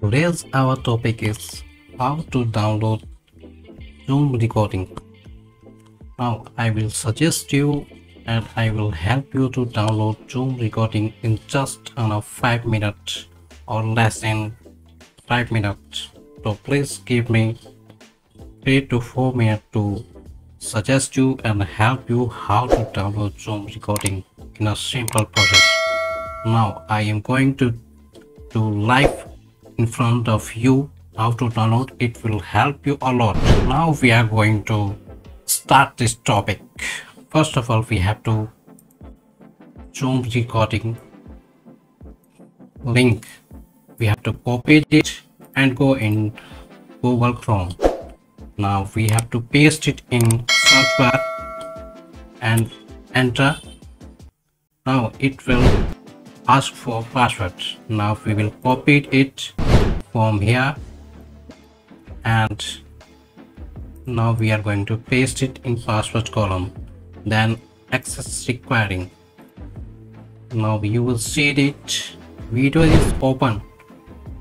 Today's our topic is how to download Zoom recording. Now I will suggest you and I will help you to download Zoom recording in just 5 minutes or less than 5 minutes. So please give me 3 to 4 minutes to suggest you and help you how to download Zoom recording in a simple process. Now I am going to do live in front of you how to download. It will help you a lot. Now we are going to start this topic. First of all, we have to Zoom recording link. We have to copy it and go in Google Chrome. Now we have to paste it in search bar and enter. Now it will ask for password. Now we will copy it from here and now we are going to paste it in password column, then access requiring. Now you will see it video is open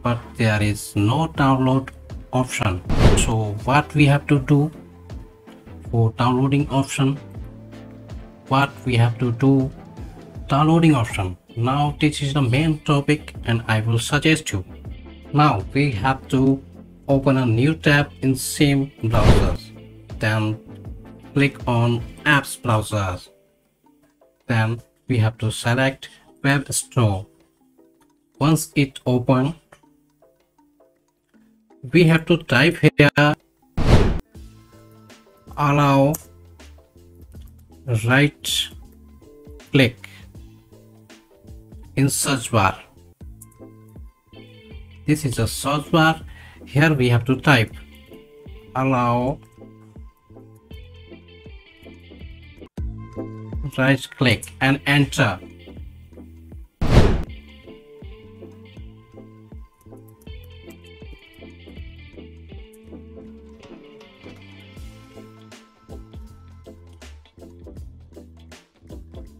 but there is no download option. So what we have to do for downloading option, now this is the main topic and I will suggest you. Now we have to open a new tab in same browser, then click on apps browser, then we have to select web store. Once it open, we have to type here allow, right click in search bar. This is a search bar. Here we have to type allow, right click and enter.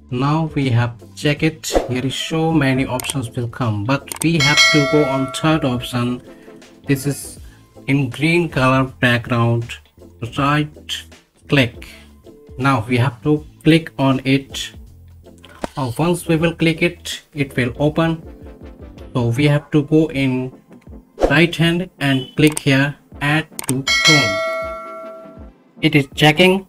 Now we have check it. Here is so many options will come, but we have to go on third option. This is in green color background, right click. Now we have to click on it. Once we will click it, it will open. So we have to go in right hand and click here add to Chrome. It is checking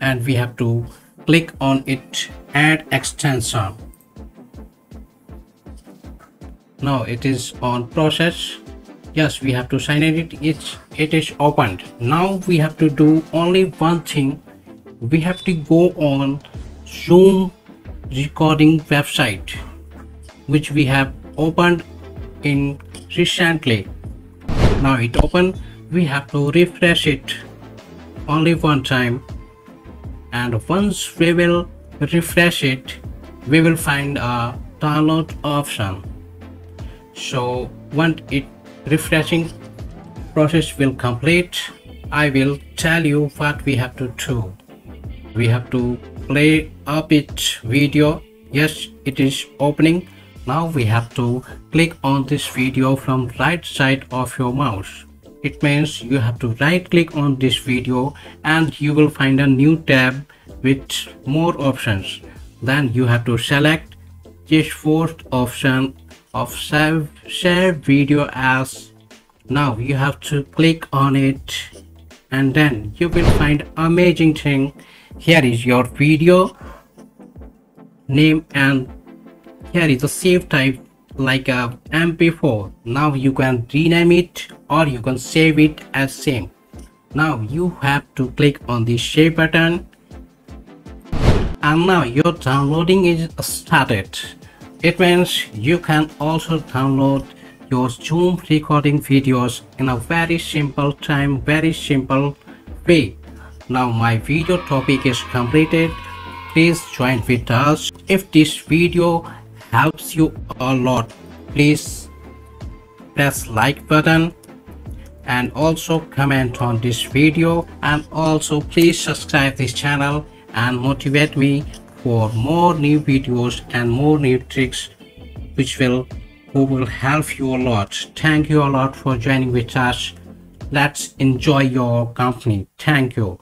and we have to click on it add extension. Now it is on process. Yes, we have to sign it. It is opened. Now we have to do only one thing. We have to go on Zoom recording website which we have opened in recently. Now it opened. We have to refresh it only one time. And once we will refresh it, we will find a download option. So once it refreshing process will complete, I will tell you what we have to do. We have to play up its video. Yes, it is opening. Now we have to click on this video from right side of your mouse. It means you have to right click on this video and you will find a new tab with more options. Then you have to select this fourth option of share video as. Now you have to click on it and then you will find amazing thing. Here is your video name and here is the save type like a MP4. Now you can rename it or you can save it as same. Now you have to click on the save button and now your downloading is started. It means you can also download your Zoom recording videos in a very simple time, very simple way. Now my video topic is completed. Please join with us. If this video helps you a lot, please press like button and also comment on this video, and also please subscribe this channel and motivate me for more new videos and more new tricks which will who will help you a lot. Thank you a lot for joining with us. Let's enjoy your company. Thank you.